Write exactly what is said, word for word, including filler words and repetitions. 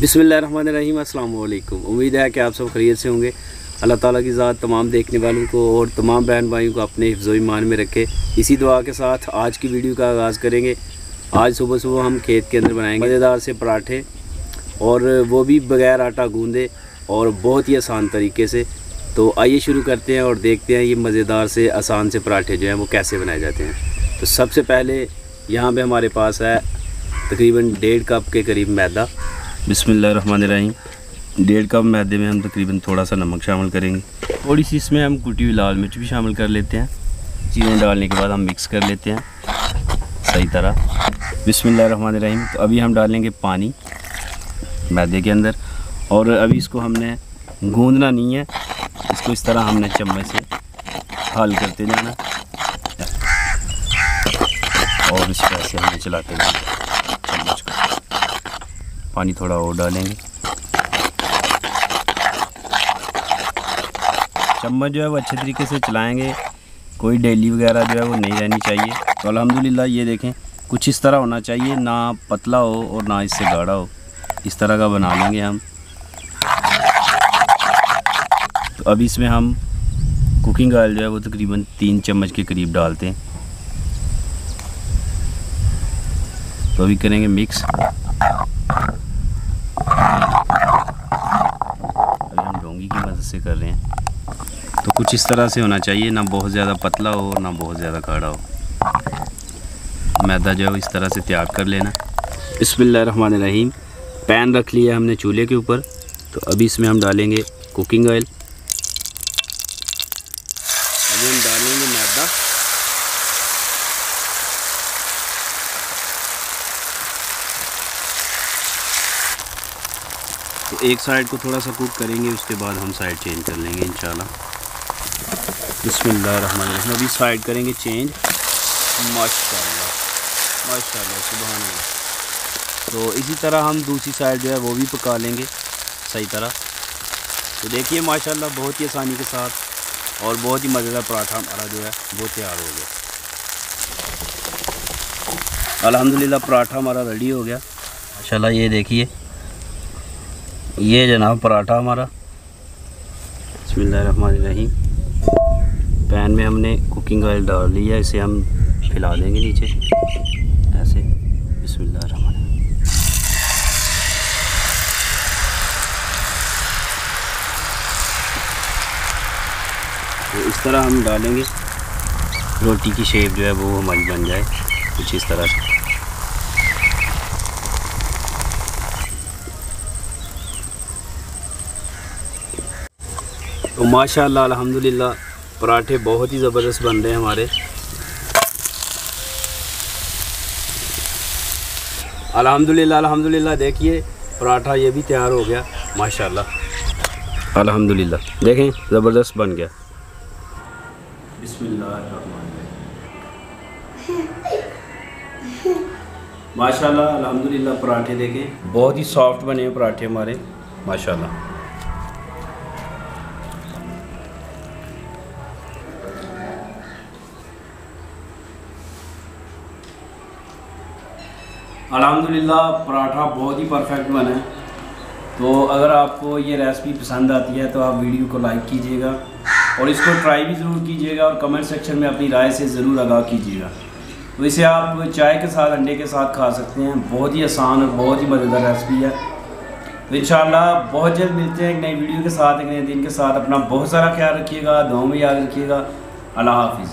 बिस्मिल्लाहिर्रहमानिर्रहीम, अस्सलाम वालेकुम। उम्मीद है कि आप सब खैरियत से होंगे। अल्लाह ताला की ज़ात तमाम देखने वालों को और तमाम बहन भाइयों को अपने हिफ्ज़ो ईमान में रखे। इसी दुआ के साथ आज की वीडियो का आगाज़ करेंगे। आज सुबह सुबह हम खेत के अंदर बनाएंगे मज़ेदार से पराठे, और वो भी बग़ैर आटा गूँधे और बहुत ही आसान तरीके से। तो आइए शुरू करते हैं और देखते हैं ये मज़ेदार से आसान से पराठे जो हैं वो कैसे बनाए जाते हैं। तो सबसे पहले यहाँ पर हमारे पास है तकरीबन डेढ़ कप के करीब मैदा। बिस्मिल्लाहिर्रहमानिर्रहीम। डेढ़ कप मैदे में हम तकरीबन थोड़ा सा नमक शामिल करेंगे, थोड़ी सी इसमें हम कुटी हुई लाल मिर्च भी शामिल कर लेते हैं। चीज़ें डालने के बाद हम मिक्स कर लेते हैं सही तरह। बिस्मिल्लाहिर्रहमानिर्रहीम। तो अभी हम डालेंगे पानी मैदे के अंदर, और अभी इसको हमने गूंदना नहीं है, इसको इस तरह हमने चम्मच से हल करते जाना और इस तरह से हमें चलाते जाना। पानी थोड़ा और डालेंगे। चम्मच जो है वो अच्छे तरीके से चलाएंगे, कोई डेली वगैरह जो है वो नहीं रहनी चाहिए। तो अल्हम्दुलिल्लाह ये देखें कुछ इस तरह होना चाहिए, ना पतला हो और ना इससे गाढ़ा हो, इस तरह का बना लेंगे हम। तो अभी इसमें हम कुकिंग ऑयल जो है वो तकरीबन तीन चम्मच के करीब डालते हैं। तो अभी करेंगे मिक्स। से कर रहे हैं तो कुछ इस तरह से होना चाहिए, ना बहुत ज़्यादा पतला हो और ना बहुत ज़्यादा गाढ़ा हो। मैदा जो है इस तरह से तैयार कर लेना। बिस्मिल्लाहिर्रहमानिर्रहीम। पैन रख लिया हमने चूल्हे के ऊपर, तो अभी इसमें हम डालेंगे कुकिंग ऑयल, अभी हम डालेंगे मैदा, तो एक साइड को थोड़ा सा कुक करेंगे, उसके बाद हम साइड चेंज कर लेंगे इंशाल्लाह। बिस्मिल्लाहिर्रहमानिर्रहीम। अभी साइड करेंगे चेंज। माशाल्लाह माशाल्लाह सुभानअल्लाह। तो इसी तरह हम दूसरी साइड जो है वो भी पका लेंगे सही तरह। तो देखिए माशाल्लाह बहुत ही आसानी के साथ और बहुत ही मज़ेदार पराठा हमारा जो है वो तैयार हो गया। अल्हम्दुलिल्लाह पराठा हमारा रेडी हो गया माशाल्लाह। ये देखिए ये जनाब पराठा हमारा। बिस्मिल्लाहिर्रहमानिर्रहीम। पैन में हमने कुकिंग ऑयल डाल लिया, इसे हम फैला देंगे नीचे ऐसे। बिस्मिल्लाहिर्रहमानिर्रहीम। तो इस तरह हम डालेंगे, रोटी की शेप जो है वो हमारी बन जाए कुछ इस तरह से। तो माशाल्लाह अल्हम्दुलिल्लाह पराठे बहुत ही ज़बरदस्त बन रहे हैं हमारे। अल्हम्दुलिल्लाह अल्हम्दुलिल्लाह देखिए पराठा ये भी तैयार हो गया माशाल्लाह। अल्हम्दुलिल्लाह देखें ज़बरदस्त बन गया। बिस्मिल्लाहिर्रहमानिर्रहीम। माशाल्लाह अल्हम्दुलिल्लाह पराठे देखें बहुत ही सॉफ्ट बने हैं पराठे हमारे माशाल्लाह। अल्हम्दुलिल्लाह पराठा बहुत ही परफेक्ट बना है। तो अगर आपको ये रेसिपी पसंद आती है तो आप वीडियो को लाइक कीजिएगा और इसको ट्राई भी ज़रूर कीजिएगा, और कमेंट सेक्शन में अपनी राय से ज़रूर आगाह कीजिएगा। तो इसे आप चाय के साथ, अंडे के साथ खा सकते हैं। बहुत ही आसान और बहुत ही मज़ेदार रेसिपी है। तो इंशाल्लाह बहुत जल्द मिलते हैं एक नई वीडियो के साथ, एक नए दिन के साथ। अपना बहुत सारा ख्याल रखिएगा, दुआओं में याद रखिएगा। अल्लाह हाफिज़।